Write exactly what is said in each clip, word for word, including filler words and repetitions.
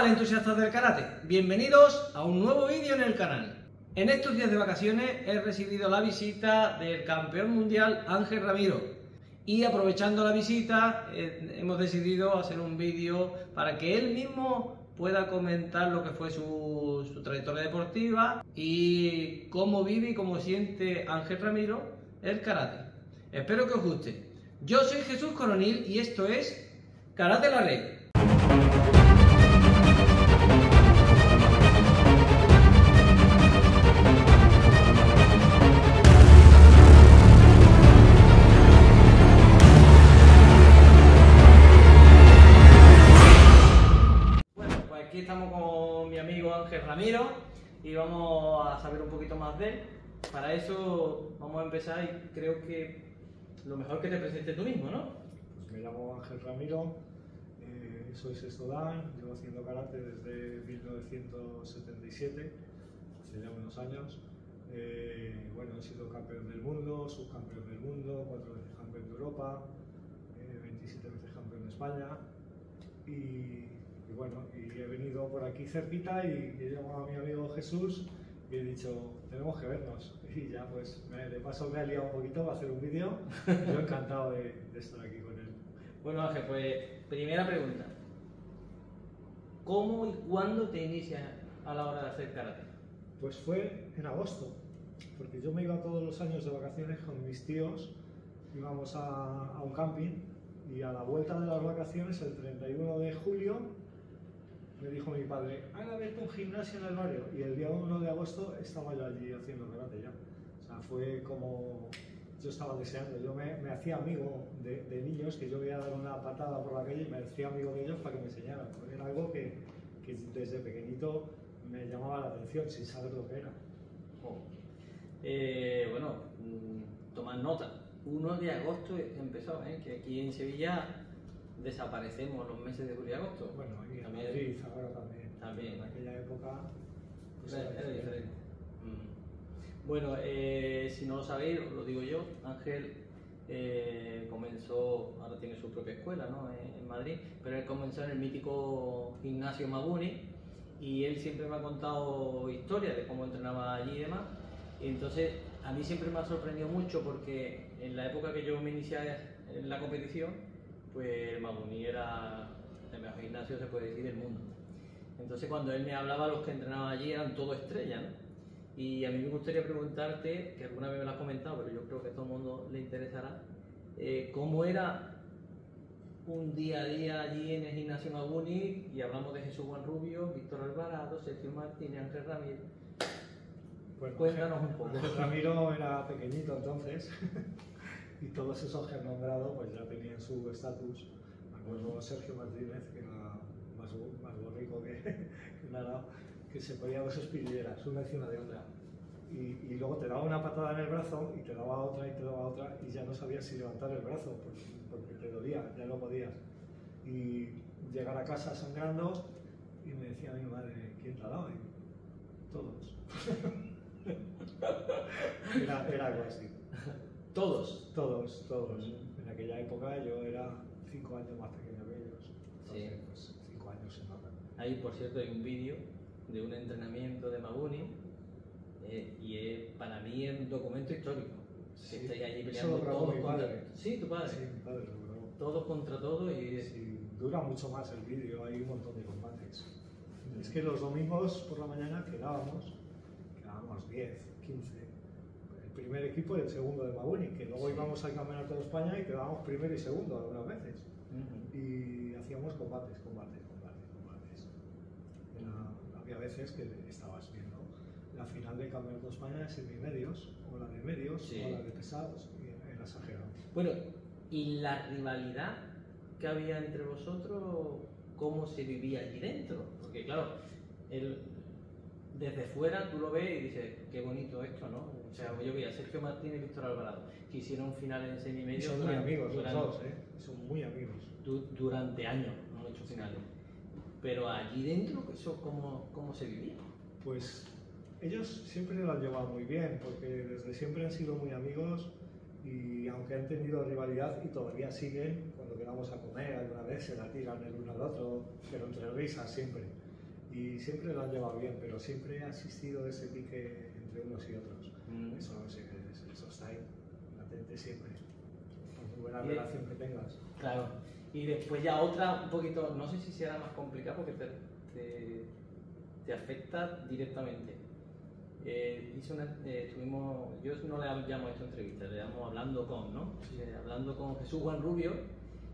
Hola entusiastas del karate, bienvenidos a un nuevo vídeo en el canal. En estos días de vacaciones he recibido la visita del campeón mundial Ángel Ramiro y aprovechando la visita eh, hemos decidido hacer un vídeo para que él mismo pueda comentar lo que fue su, su trayectoria deportiva y cómo vive y cómo siente Ángel Ramiro el karate. Espero que os guste. Yo soy Jesús Coronil y esto es Karate en la Red. Ramiro, y vamos a saber un poquito más de él. Para eso vamos a empezar y creo que lo mejor que te presentes tú mismo, ¿no? Pues me llamo Ángel Ramiro, eh, soy sexto dan, llevo haciendo karate desde mil novecientos setenta y siete, hace ya unos años. Eh, bueno, he sido campeón del mundo, subcampeón del mundo, cuatro veces campeón de Europa, eh, veintisiete veces campeón de España y... Y bueno, y he venido por aquí cerquita y he llamado a mi amigo Jesús y he dicho, tenemos que vernos. Y ya pues, me, de paso me ha liado un poquito para hacer un vídeo. Yo encantado de, de estar aquí con él. Bueno Ángel, pues primera pregunta. ¿Cómo y cuándo te inicias a la hora de hacer karate? Pues fue en agosto, porque yo me iba todos los años de vacaciones con mis tíos, íbamos a, a un camping y a la vuelta de las vacaciones, el treinta y uno de julio, me dijo mi padre, han abierto un gimnasio en el barrio y el día uno de agosto estaba yo allí haciendo karate ya. O sea, fue como yo estaba deseando. Yo me, me hacía amigo de, de niños que yo veía dar una patada por la calle y me hacía amigo de ellos para que me enseñaran. Porque era algo que, que desde pequeñito me llamaba la atención sin saber lo que era. Oh. Eh, bueno, tomad nota. uno de agosto empezó, ¿eh? Que aquí en Sevilla... desaparecemos los meses de julio y agosto. Bueno, y también, Madrid, ahora también. También. En aquella época... Pues, era, era diferente. Mm. Bueno, eh, si no lo sabéis, os lo digo yo, Ángel eh, comenzó, ahora tiene su propia escuela, ¿no? en, en Madrid, pero él comenzó en el mítico Ignacio Mabuni y él siempre me ha contado historias de cómo entrenaba allí y demás. Y entonces, a mí siempre me ha sorprendido mucho porque en la época que yo me inicié en la competición, pues Mabuni era el mejor gimnasio, se puede decir, del mundo. Entonces cuando él me hablaba, los que entrenaban allí eran todo estrellas, ¿no? Y a mí me gustaría preguntarte, que alguna vez me lo has comentado, pero yo creo que a todo el mundo le interesará, eh, ¿cómo era un día a día allí en el gimnasio Mabuni? Y hablamos de Jesús Juan Rubio, Víctor Alvarado, Sergio Martínez, Ángel Ramírez. Pues cuéntanos un poco. Ramiro era pequeñito entonces. Y todos esos que han nombrado pues ya tenían su estatus. Me acuerdo Sergio Martínez, que era más, más borrico que, que nada, que se ponía dos espilleras, una encima de otra. Y, y luego te daba una patada en el brazo, y te daba otra, y te daba otra, y ya no sabías si levantar el brazo, porque, porque te dolía, ya no podías. Y llegar a casa sangrando, y me decía mi madre, ¿quién te ha dado? Y, todos. era, era algo así. Todos, todos, todos. Mm. En aquella época yo era cinco años más pequeño que ellos. Entonces, sí. Pues cinco años se notan. Ahí, por cierto, hay un vídeo de un entrenamiento de Mabuni eh, y eh, para mí es un documento histórico. Sí. Estáis allí peleando todos contra... Sí, tu padre. Sí, mi padre, lo todos contra todos y... Sí, dura mucho más el vídeo, hay un montón de combates. Mm. Es que los domingos por la mañana quedábamos, quedábamos diez, quince... primer equipo y el segundo de Mabuni, que luego sí. Íbamos al Campeonato de España y quedábamos primero y segundo algunas veces. Uh-huh. Y hacíamos combates, combates, combates, combates. Era, había veces que estabas viendo la final del Campeonato de España en semimedios, o la de medios, sí. O la de pesados, y era exagerado. Bueno, ¿y la rivalidad que había entre vosotros, cómo se vivía allí dentro? Porque claro, el... desde fuera tú lo ves y dices, qué bonito esto, ¿no? O sea, yo vi a Sergio Martínez y Víctor Alvarado, que hicieron finales en semimedio. Son muy amigos, durante, los dos, ¿eh? Son muy amigos. Du durante años no han hecho finales. Pero allí dentro, eso, ¿cómo, ¿cómo se vivía? Pues ellos siempre lo han llevado muy bien, porque desde siempre han sido muy amigos y aunque han tenido rivalidad y todavía siguen, cuando obligamos a comer, alguna vez se la tiran el uno al otro, pero entre risas siempre. Y siempre lo han llevado bien, pero siempre ha existido ese pique entre unos y otros. Mm. Eso, eso, eso está ahí, latente siempre, por muy buena relación que tengas. Claro. Y después ya otra, un poquito, no sé si será más complicada porque te, te, te afecta directamente. Eh, hice una, eh, tuvimos, yo no le llamo esto entrevista, le llamo hablando con, ¿no? Eh, hablando con Jesús Juan Rubio,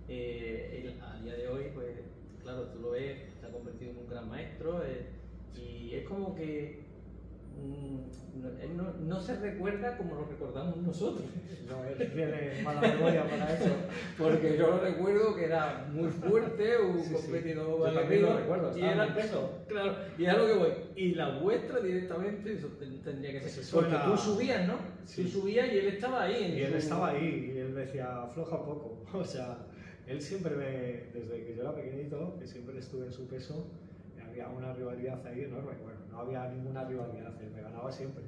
eh, él, a día de hoy, pues claro, tú lo ves, se ha convertido en un gran maestro, eh, y es como que mm, no, él no, no se recuerda como lo recordamos nosotros. No, él tiene mala memoria para eso. Porque yo lo recuerdo que era muy fuerte, un sí, competidor sí. Aguerrido, lo recuerdo, y era peso. Claro, y es a lo que voy. Y la vuestra directamente, eso tendría que ser. Porque tú subías, ¿no? Sí. Tú subías y él estaba ahí. En y él su... estaba ahí, y él me decía, afloja un poco. O sea, él siempre me, desde que yo era pequeñito, que siempre estuve en su peso, había una rivalidad ahí enorme. Bueno, no había ninguna rivalidad, él me ganaba siempre.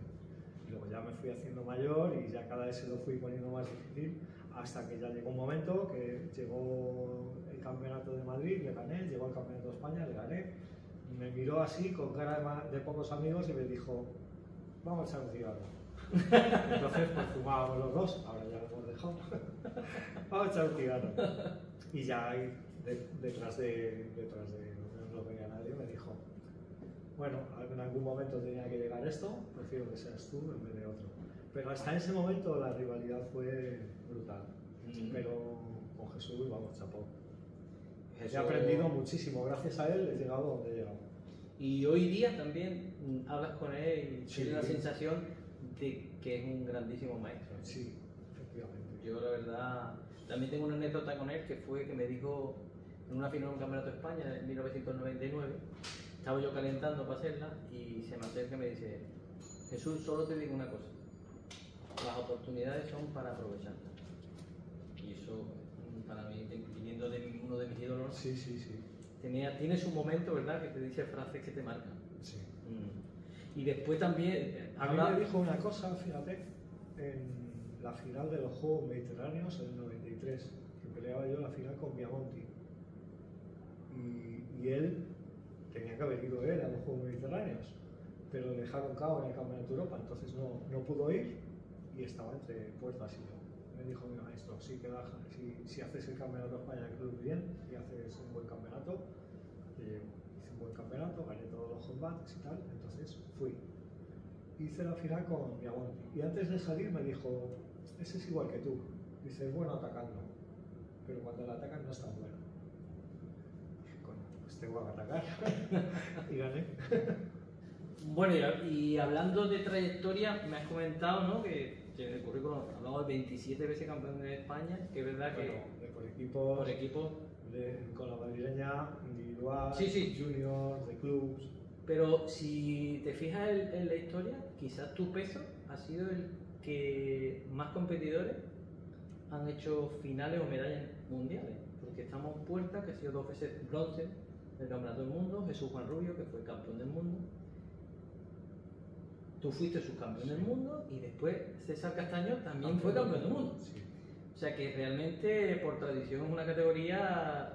Y luego ya me fui haciendo mayor y ya cada vez se lo fui poniendo más difícil, hasta que ya llegó un momento que llegó el campeonato de Madrid, le gané, llegó el campeonato de España, le gané. Me miró así con cara de, de pocos amigos y me dijo, vamos a echar un cigarro. Entonces pues fumábamos los dos, ahora ya lo hemos dejado, vamos a echar un cigarro. Y ya de, detrás de, detrás de no veía a nadie, me dijo, bueno, en algún momento tenía que llegar esto, prefiero que seas tú en vez de otro. Pero hasta ese momento la rivalidad fue brutal, mm-hmm. Pero con Jesús, vamos, chapó. Jesús... He aprendido muchísimo, gracias a él he llegado donde he llegado. Y hoy día también hablas con él y sí, tienes la sensación de que es un grandísimo maestro. Sí, efectivamente. Yo la verdad, también tengo una anécdota con él que fue que me dijo en una final de un campeonato de España en mil novecientos noventa y nueve, estaba yo calentando para hacerla y se me acerca y me dice, Jesús, solo te digo una cosa, las oportunidades son para aprovecharlas. Y eso para mí, viniendo de uno de mis ídolos, sí, sí, sí. Tenía, tiene su momento, ¿verdad? Que te dice frases que te marcan. Sí. Mm. Y después también... A mí me dijo una cosa, fíjate, en la final de los Juegos Mediterráneos en el noventa y tres, que peleaba yo la final con Viamonti. Y, y él, tenía que haber ido él a los Juegos Mediterráneos, pero le dejaron cabo en el Campeonato de Europa, entonces no, no pudo ir y estaba entre puertas y yo. Me dijo mi maestro, sí que baja, si, si haces el Campeonato de España del Club bien, si haces un buen campeonato, te llevo. Hice un buen campeonato, gané todos los combates y tal, entonces fui. Hice la final con Viamonti y antes de salir me dijo, ese es igual que tú, dice, es bueno atacando, pero cuando le atacan no es tan bueno. Dije, coño, pues tengo que atacar y gané. Bueno, y hablando de trayectoria, me has comentado, ¿no?, que en el currículum hablamos de veintisiete veces campeón de España, que es verdad que... Bueno, de por equipos, por equipo. De, con la madrileña, individual, sí, sí. Junior, de clubs... Pero si te fijas en, en la historia, quizás tu peso ha sido el que más competidores han hecho finales o medallas mundiales. Porque estamos en Puerta, que ha sido dos veces bronce del Campeonato del Mundo, Jesús Juan Rubio, que fue campeón del mundo. Tú fuiste subcampeón sí. del mundo y después César Castaño también campeón fue campeón del mundo. Sí. O sea que realmente por tradición es una categoría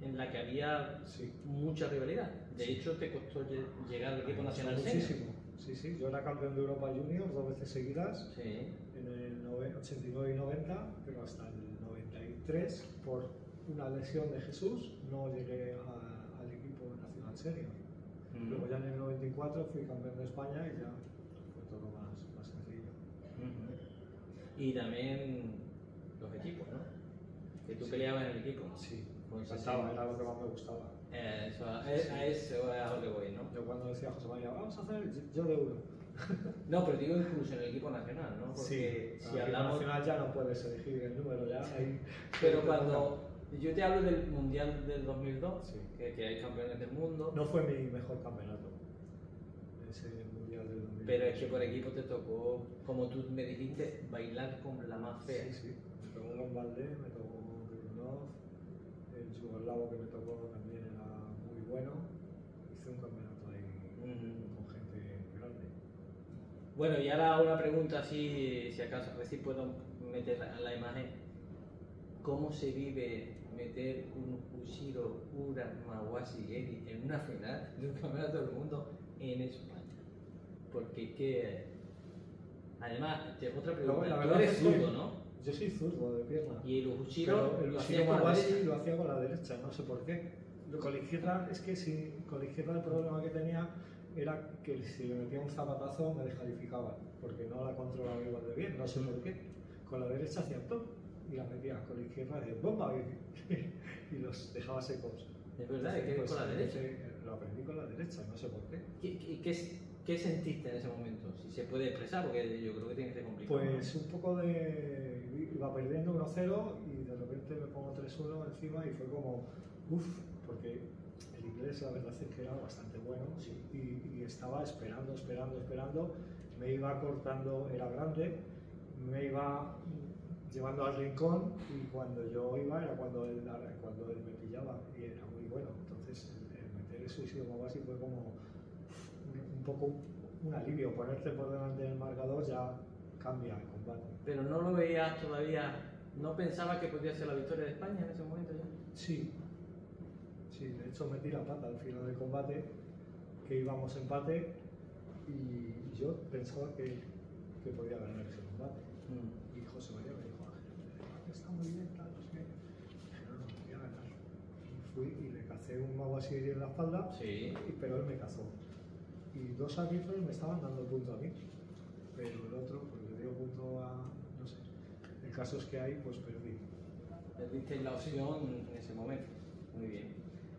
en la que había sí. mucha rivalidad. De sí. hecho, te costó llegar al equipo nacional senior. Muchísimo. Sí, sí. Yo era campeón de Europa Junior dos veces seguidas, sí. en el ochenta y nueve y noventa, pero hasta el noventa y tres, por una lesión de Jesús, no llegué a, al equipo nacional senior. Mm. Luego ya en el noventa y cuatro fui campeón de España y ya fue todo más, más sencillo. Mm-hmm. Y también los equipos, ¿no? Que tú sí. peleabas en el equipo. Sí, me encantaba, era lo que más me gustaba. Eh, eso, a, a eso es a lo que voy, ¿no? Yo cuando decía a José María, vamos a hacer yo de uno. No, pero digo incluso en el equipo nacional, ¿no? Porque sí, si el hablamos... equipo nacional ya no puedes elegir el número, ya hay... Pero cuando... Yo te hablo del Mundial del dos mil dos, sí. que, que hay campeones del mundo... No fue mi mejor campeonato, ese Mundial del dos mil dos. Pero es que por equipo te tocó, como tú me dijiste, bailar con la más fea. Sí, sí, me tocó Lombalde, me tocó Grunov, el yugoslavo que me tocó también era... Bueno, hice un campeonato ahí uh-huh. con gente grande. Bueno, y ahora una pregunta así, si acaso, a ver si puedo meter la imagen. ¿Cómo se vive meter un Ushiro Uramawashi Eri en una final de un campeonato del mundo en España. Porque que... Además, otra pregunta, no, tú eres zurdo, ¿no? Yo soy zurdo de pierna. Y el Ushiro lo, lo hacía con la derecha, no sé por qué. Con la izquierda, es que si, con la izquierda el problema que tenía era que si le metía un zapatazo me descalificaba, porque no la controlaba igual de bien, no sé por qué. Con la derecha hacía top y la metía, con la izquierda hacía bomba y, y los dejaba secos. ¿Es verdad? Entonces, que pues, con la derecha? Lo aprendí con la derecha, no sé por qué. ¿Qué, qué, qué es? ¿Qué sentiste en ese momento? Si se puede expresar, porque yo creo que tiene que ser complicado. Pues un poco de... iba perdiendo uno cero y de repente me pongo tres uno encima y fue como... uff, porque el inglés la verdad es que era bastante bueno, sí. y, y estaba esperando, esperando, esperando, me iba cortando, era grande, me iba llevando al rincón y cuando yo iba era cuando él, cuando él me pillaba y era muy bueno. Entonces el, el meter eso y así fue como... un poco un alivio, ponerte por delante del marcador ya cambia el combate. Pero no lo veías todavía, no pensabas que podía ser la victoria de España en ese momento ya. Sí, sí, de hecho metí la pata al final del combate, que íbamos empate y yo pensaba que, que podía ganar ese combate. Mm. Y José María me dijo, Ángel, está muy bien, tal, no sé qué. Pero no, no podía ganar. Y fui y le cacé un mago así en la espalda, sí. Pero él me cazó. Y dos árbitros me estaban dando punto a mí, pero el otro, pues le dio punto a... no sé. El caso es que ahí, pues perdí. Perdiste la opción en ese momento. Muy bien.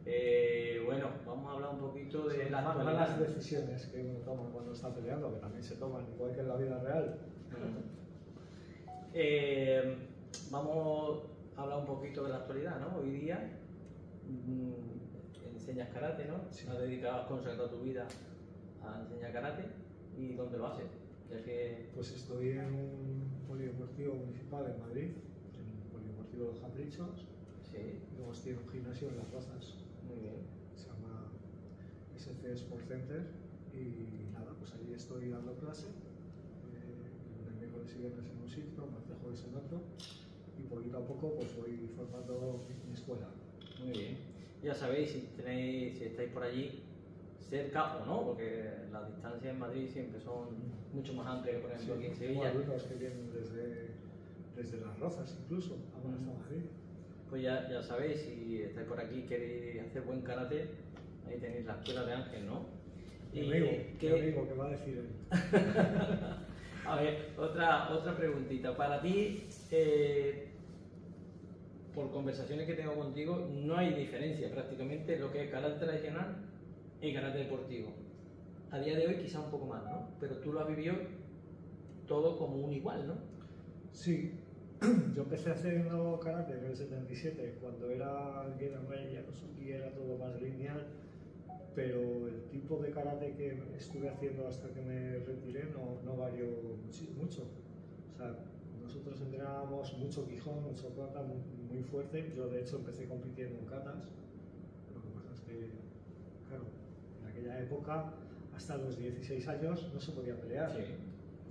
Eh, bueno, vamos a hablar un poquito de las malas decisiones que uno toma cuando está peleando, que también se toman, igual que en la vida real. Mm. eh, vamos a hablar un poquito de la actualidad, ¿no? Hoy día mm, enseñas karate, ¿no? Sí. Has dedicado, has consagrado tu vida a enseñar karate. ¿Y dónde lo haces? Ya que... Pues estoy en un polideportivo municipal en Madrid, en el Polideportivo de los Caprichos. Sí. Luego estoy en un gimnasio en Las Rozas. Muy bien. Se llama S C Sports Center y nada, pues allí estoy dando clase. Eh, el miércoles y viernes en un sitio, martes, jueves en otro y poquito a poco pues voy formando mi escuela. Muy bien. Ya sabéis, si tenéis, si estáis por allí, cerca o no, porque las distancias en Madrid siempre son mucho más amplias que por ejemplo sí, aquí en Sevilla. Alumnos que vienen desde, desde Las Rozas incluso, a hasta Madrid. Pues ya, ya sabéis, si estáis por aquí y queréis hacer buen karate, ahí tenéis la escuela de Ángel, ¿no? Mi y amigo, que... mi amigo, ¿qué va a decir él? A ver, otra, otra preguntita. Para ti, eh, por conversaciones que tengo contigo, no hay diferencia prácticamente lo que es karate tradicional y karate deportivo. A día de hoy quizá un poco más, ¿no? Pero tú lo has vivido todo como un igual, ¿no? Sí. Yo empecé haciendo karate en el setenta y siete, cuando era y era todo más lineal, pero el tipo de karate que estuve haciendo hasta que me retiré no, no varió mucho. O sea, nosotros entrenábamos mucho quijón, mucho kata, muy, muy fuerte. Yo de hecho empecé compitiendo en katas. Lo que pasa es que, claro, en aquella época, hasta los dieciséis años no se podía pelear. Sí.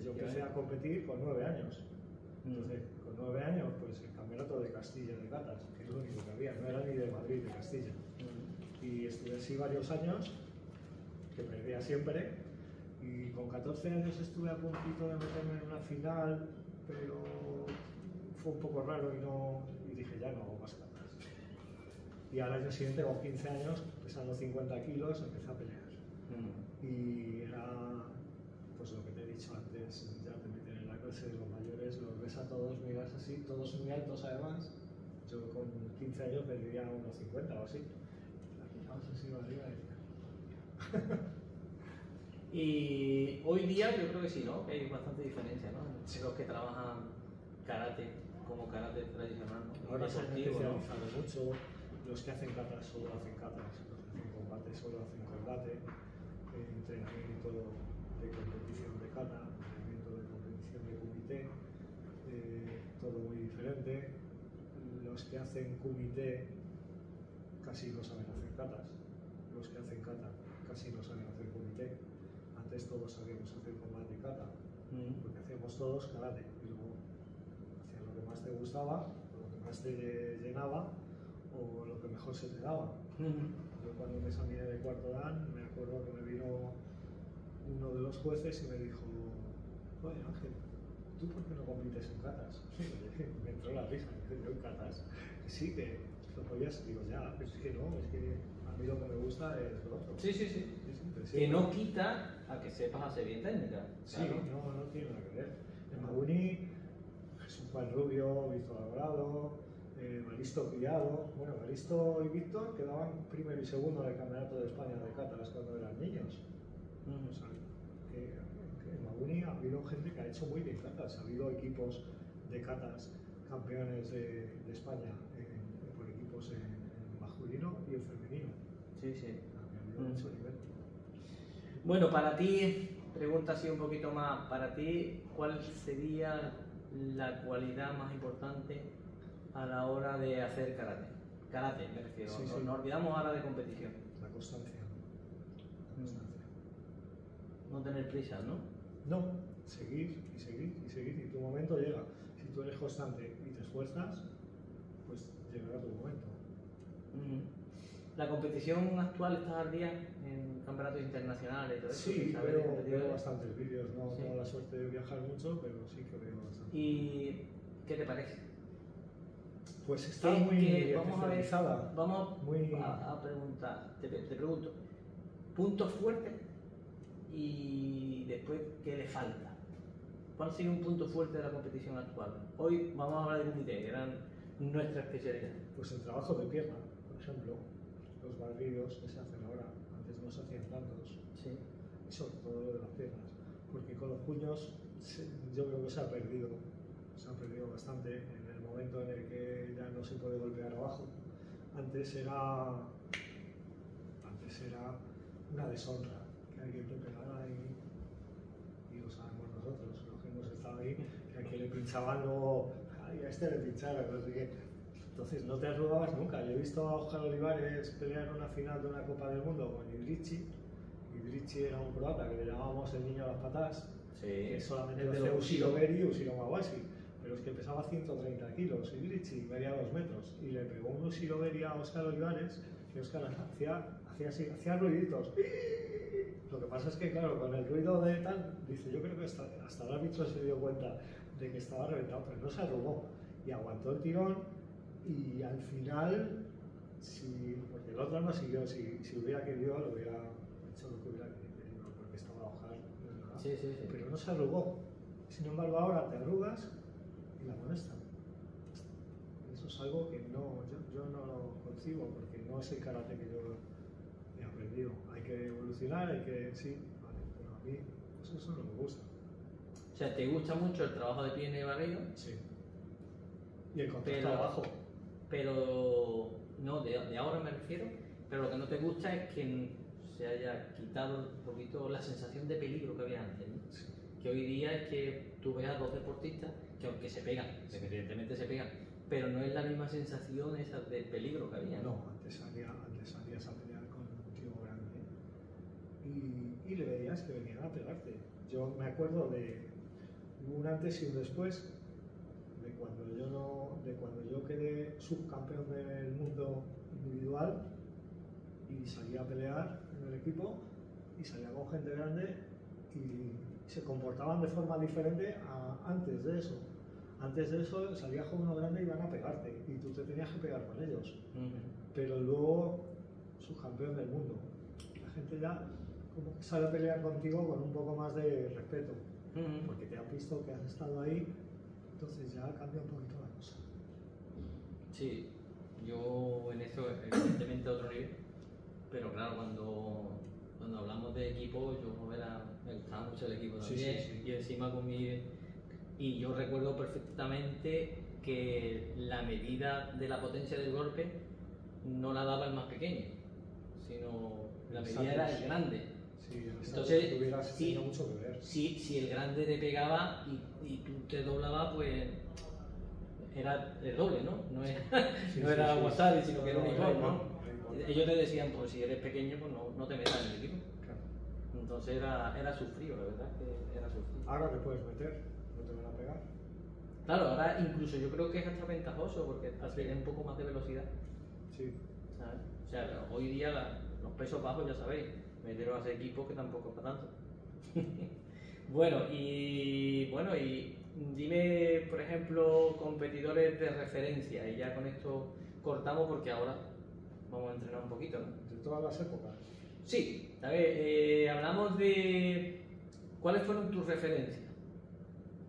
Yo empecé a competir con nueve años. Entonces, con nueve años, pues el campeonato de Castilla de katas, que es lo único que había, no era ni de Madrid, de Castilla. Y estuve así varios años, que perdía siempre, y con catorce años estuve a puntito de meterme en una final, pero fue un poco raro y, no, y dije, ya no hago más katas. Y al año siguiente, con quince años, pesando cincuenta kilos, empecé a pelear. Mm. Y era, pues lo que te he dicho antes, ya te metí en la clase de los mayores, los ves a todos, miras así, todos muy altos además. Yo con quince años pediría unos cincuenta o así. La mirabas así arriba y... Y hoy día yo creo que sí, ¿no? Que hay bastante diferencia, ¿no? Sí. Los que trabajan karate como karate tradicional, ¿no? Ahora se han especializado mucho. Los que hacen katas solo hacen katas, los que hacen combate solo hacen combate, eh, entrenamiento de competición de kata, entrenamiento de competición de kumite, eh, todo muy diferente. Los que hacen kumite casi no saben hacer katas, los que hacen kata casi no saben hacer kumite. Antes todos sabíamos hacer combate y kata, mm. porque hacíamos todos karate y luego hacías lo que más te gustaba, lo que más te llenaba. o lo que mejor se te daba. Yo cuando me examiné de cuarto dan, me acuerdo que me vino uno de los jueces y me dijo, oye Ángel, ¿tú por qué no compites en catas? Me entró la risa, yo en catas. Sí, que lo podías, digo, ya, pero es que no, es que a mí lo que me gusta es lo otro. Sí, sí, sí. Que no quita a que sepas hacer bien técnica. Sí, claro. no, no tiene nada que ver. El Mabuni, Jesús Juan Rubio, Víctor Alvarado, eh, Maristo Criado. Bueno, Maristo y Víctor quedaban primero y segundo en el Campeonato de España de Cátaras cuando eran niños. Mm. O sea, que, en Mabuni ha habido gente que ha hecho muy bien catas, ha habido equipos de catas campeones de, de España en, por equipos en, en masculino y en femenino. Sí, sí. Ha habido mucho nivel. Bueno, para ti, pregunta así un poquito más, para ti, ¿cuál sería la cualidad más importante a la hora de hacer karate? Karate, me refiero, sí, sí. Nos olvidamos ahora de competición. La constancia. La constancia. No tener prisa, ¿no? No, seguir y seguir y seguir y tu momento llega. Si tú eres constante y te esfuerzas, pues llegará tu momento. ¿La competición actual está al día en campeonatos internacionales? Todo eso, sí, veo, veo bastantes vídeos, no sí. tengo la suerte de viajar mucho, pero sí que veo bastante. ¿Y qué te parece? Pues está es muy especializada. Vamos muy... A, a preguntar, te, te pregunto, ¿puntos fuertes? Y después, ¿qué le falta? ¿Cuál sería un punto fuerte de la competición actual? Hoy vamos a hablar de KUMITE, que eran nuestra especialidad. Pues el trabajo de pierna, por ejemplo, los barridos que se hacen ahora, antes no se hacían tantos, sí. Y sobre todo lo de las piernas, porque con los puños yo creo que se ha perdido, se ha perdido bastante en el momento en el que ya no se puede golpear abajo. Antes era, antes era una deshonra. Que te pegara y, y lo sabemos nosotros, los que hemos estado ahí, que a quien le pinchaban luego, ay, a este le pincharon, no sé qué. Entonces no te arrugabas nunca. Yo he visto a Oscar Olivares pelear en una final de una Copa del Mundo con Ibrici. Ibrici era un croata que le llamábamos el niño a las patas, sí, que solamente lo hacía Ushiro Eri y Ushiro Uramawashi, pero es que pesaba ciento treinta kilos, Ibrici, medía dos metros, y le pegó un Ushiro Eri a Oscar Olivares, y Oscar hacía, hacía así, hacía ruiditos. Lo que pasa es que, claro, con el ruido de tal, dice, yo creo que hasta, hasta el árbitro se dio cuenta de que estaba reventado, pero no se arrugó y aguantó el tirón y al final, si, porque el otro no siguió, si, si hubiera querido, lo hubiera hecho lo que hubiera querido, porque estaba a ojar, ¿verdad? Sí, sí, sí. Pero no se arrugó. Sin embargo, ahora te arrugas y la molestan. Eso es algo que no, yo, yo no lo concibo, porque no es el karate que yo he aprendido. Hay que evolucionar, hay que... sí, vale, pero a mí eso, eso no me gusta. O sea, ¿te gusta mucho el trabajo de pierna y barrido? Sí. Y el contacto abajo. Pero... no, de, de ahora me refiero, pero lo que no te gusta es que se haya quitado un poquito la sensación de peligro que había antes, ¿no? Sí. Que hoy día es que tú ves a dos deportistas que aunque se pegan, sí, evidentemente se pegan, pero no es la misma sensación esa de peligro que había. No, no antes salía, antes salía esa pelea. Y, y le veías que venían a pegarte. Yo me acuerdo de un antes y un después, de cuando yo, no, de cuando yo quedé subcampeón del mundo individual y salí a pelear en el equipo y salía con gente grande y se comportaban de forma diferente a antes de eso. Antes de eso salías con uno grande y iban a pegarte y tú te tenías que pegar con ellos. Uh-huh. Pero luego subcampeón del mundo. La gente ya como que sale a pelear contigo con un poco más de respeto, uh-huh, porque te han visto que has estado ahí, entonces ya cambia un poquito la cosa. Sí, yo en eso evidentemente otro nivel, pero claro, cuando, cuando hablamos de equipo, yo era, me gustaba mucho el equipo también, sí, sí, sí. Y encima con mi... y yo recuerdo perfectamente que la medida de la potencia del golpe no la daba el más pequeño, sino la medida era el grande. Sí, entonces, si, mucho que ver. Si, si el grande te pegaba y, y tú te doblabas, pues era el doble, ¿no? No era, sí, no sí, era sí, wasabi, sí, sino que era un igual, ¿no? Ellos te decían, pues si eres pequeño, pues no, no te metas en el equipo. Claro. Entonces era, era sufrido, la verdad, que era sufrido. Ahora te puedes meter, no te van a pegar. Claro, ahora incluso yo creo que es hasta ventajoso porque al tener un poco más de velocidad, Sí. ¿Sabes? O sea, hoy día la, los pesos bajos, ya sabéis, meteros a hacer equipos que tampoco es para tanto. Bueno, y bueno, y dime, por ejemplo, competidores de referencia, y ya con esto cortamos porque ahora vamos a entrenar un poquito, ¿no? De todas las épocas. Sí, a ver, eh, hablamos de cuáles fueron tus referencias.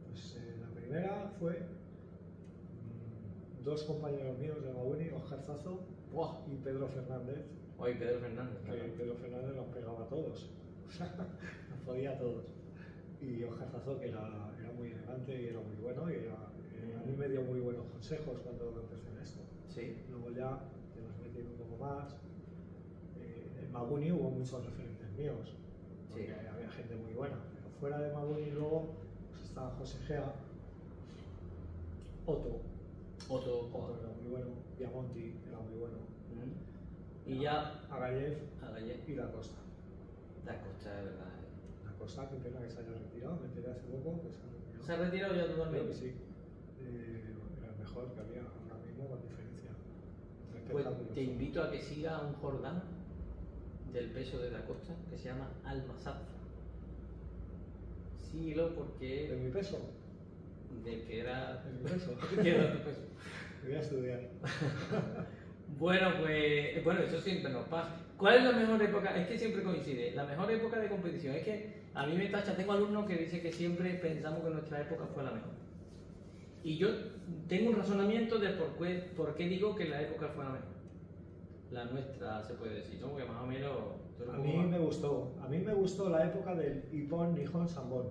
Pues eh, la primera fue mmm, dos compañeros míos de Mabuni, Oscar Zazo ¡buah! Y Pedro Fernández. Oye, Pedro Fernández. Que claro. Pedro Fernández nos pegaba a todos, o sea, nos podía a todos. Y Oscar Zazo, que era, era muy elegante y era muy bueno, y era, mm. a mí me dio muy buenos consejos cuando empecé en esto. Sí. Luego ya te vas metiendo un poco más. Eh, en Mabuni hubo muchos referentes míos, porque sí. había gente muy buena. Pero fuera de Mabuni luego pues estaba José Gea, Otto. Otto. Otto era muy bueno. Viamonti era muy bueno. Mm. Y ya... Agaiev. Agaiev. Y Da Costa. Da Costa, de verdad. Cosa, que pena que se haya retirado, me enteré hace poco que se ha retirado. ¿Se ha retirado ya totalmente? Sí, eh, era el mejor que había ahora mismo, con diferencia. Pues te invito a que siga un jordano del peso de la costa que se llama Almasaz. Síguelo porque... ¿De mi peso? De que era... ¿De mi peso? ¿Qué era tu peso? Me voy a estudiar. Bueno, pues bueno, eso siempre nos pasa. ¿Cuál es la mejor época? Es que siempre coincide. La mejor época de competición. Es que a mí me tacha. Tengo alumnos que dicen que siempre pensamos que nuestra época fue la mejor. Y yo tengo un razonamiento de por qué, por qué digo que la época fue la mejor. La nuestra, se puede decir, ¿no? Porque más o menos... A mí me gustó. A mí me gustó la época del Ipon, Nihon, Sambón.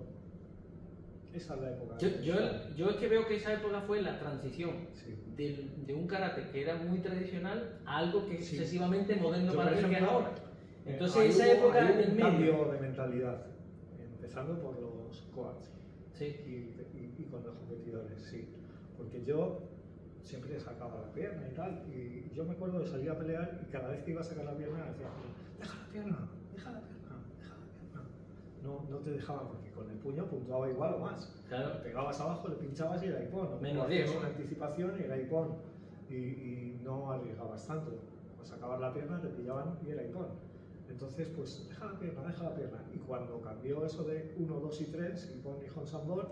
Esa es la época. Yo, yo, yo es que veo que esa época fue la transición sí. de, de un karate que era muy tradicional a algo que es sí. excesivamente moderno yo para el que ahora. Entonces eh, esa hubo, época hay un cambio medio. De mentalidad, empezando por los coaches sí. y, y, y con los competidores, sí. Porque yo siempre sacaba la pierna y tal, y yo me acuerdo de salir a pelear y cada vez que iba a sacar la pierna decía, deja la pierna, deja la pierna. No, no te dejaba porque con el puño puntuaba igual o más. Claro. Pegabas abajo, le pinchabas y era Ipon. ¿No? Menos diez. Una anticipación y era Ipon. Y, y no arriesgabas tanto. O sacabas la pierna, te pillaban y era Ipon. Entonces, pues, deja la pierna, deja la pierna. Y cuando cambió eso de uno, dos y tres, Ipon y Honsandor,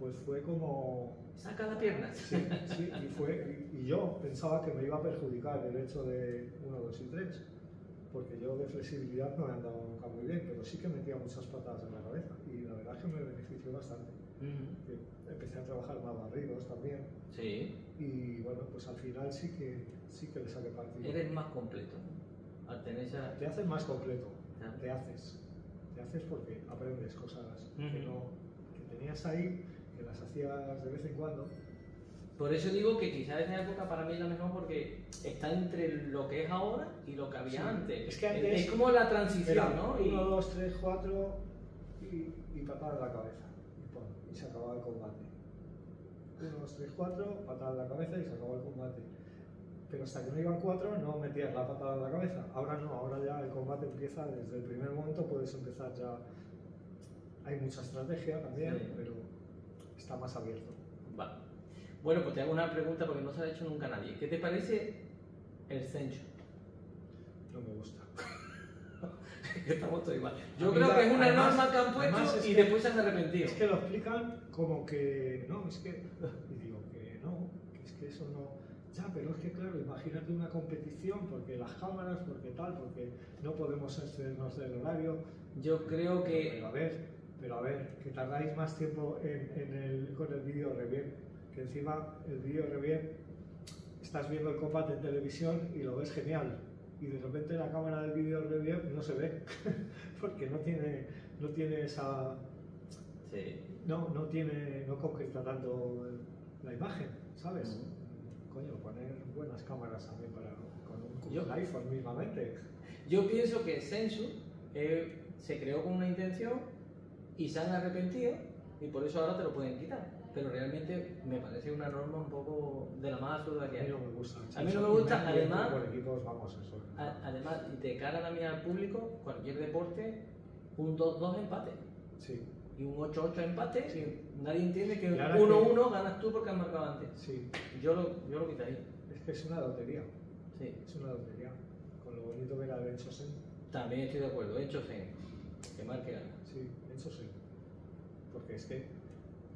pues fue como... Saca la pierna. Sí, sí. Y, fue, y, y yo pensaba que me iba a perjudicar el hecho de uno, dos y tres. Porque yo de flexibilidad no me andaba nunca muy bien, pero sí que metía muchas patadas en la cabeza y la verdad es que me benefició bastante. Mm. Empecé a trabajar más barridos también. Sí. Y bueno, pues al final sí que, sí que le saqué partido. Eres más completo. Al tener esa... Te haces más completo. Ah. Te haces. Te haces porque aprendes cosas mm. que, no, que tenías ahí, que las hacías de vez en cuando. Por eso digo que quizás esa época para mí es la mejor porque está entre lo que es ahora y lo que había sí. antes. Es que antes es como la transición, era, ¿no? Uno, y... dos, tres, cuatro y, y patada en la cabeza. Y, pon, y se acababa el combate. Uno, dos, tres, cuatro, patada en la cabeza y se acababa el combate. Pero hasta que no iban cuatro no metías la patada en la cabeza. Ahora no, ahora ya el combate empieza desde el primer momento, puedes empezar ya. Hay mucha estrategia también, sí. pero está más abierto. Vale. Bueno, pues te hago una pregunta porque no se la ha hecho nunca nadie. ¿Qué te parece el Sencho? No me gusta. Estamos todos igual. Yo creo que es una norma que han puesto y después se han arrepentido. Es que lo explican como que no, es que... Y digo que no, que es que eso no... Ya, pero es que claro, imagínate una competición porque las cámaras, porque tal, porque no podemos excedernos del horario. Yo creo que... Pero a ver, pero a ver, que tardáis más tiempo en, en el, con el vídeo review. Que encima el vídeo revien, estás viendo el combate en televisión y lo ves genial y de repente la cámara del vídeo revien no se ve porque no tiene, no tiene esa... Sí. No, no tiene, no concreta tanto la imagen, ¿sabes? Mm. Coño, poner buenas cámaras también para con un con yo, el iPhone mismamente. Yo pienso que Sensu eh, se creó con una intención y se han arrepentido y por eso ahora te lo pueden quitar. Pero realmente me parece una norma un poco de la más absurda que hay. A mí no me gusta. A mí no me gusta, además, además, de cara también al público, cualquier deporte, un dos dos empate. Sí. Y un ocho ocho empate, sí. Nadie entiende que uno uno ganas tú porque has marcado antes. Sí. Yo lo, yo lo quitaría. Es que es una lotería. Sí. Es una tontería. Con lo bonito que era de Hechosen. También estoy de acuerdo, Hechosen. Que marque algo. Sí, Hechosen. Porque es que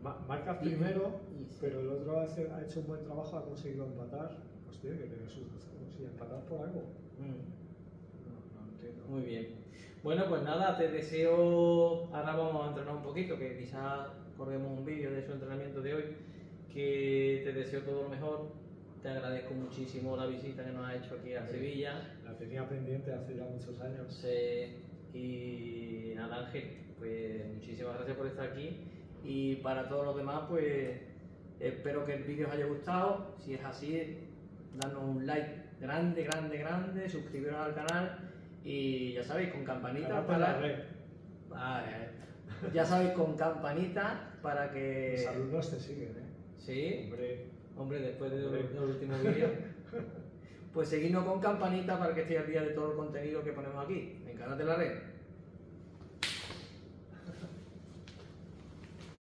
ma marcas primero, y, y, sí. pero el otro hace, ha hecho un buen trabajo, ha conseguido empatar. Pues tiene que tener sus deseos y empatar por algo. Mm. No, no entiendo. Muy bien. Bueno, pues nada, te deseo. Ahora vamos a entrenar un poquito, que quizás corremos un vídeo de su entrenamiento de hoy. Que te deseo todo lo mejor. Te agradezco muchísimo la visita que nos has hecho aquí a sí, Sevilla. La tenía pendiente hace ya muchos años. Sí. Y nada, Ángel, pues muchísimas gracias por estar aquí. Y para todos los demás, pues espero que el vídeo os haya gustado. Si es así, danos un like grande, grande, grande. Suscribiros al canal. Y ya sabéis, con campanita para... Vale. Ya sabéis, con campanita para que... Los alumnos te siguen, ¿eh? Sí. Hombre. Hombre, después de los últimos vídeos, pues seguidnos con campanita para que estéis al día de todo el contenido que ponemos aquí en Karate en la Red.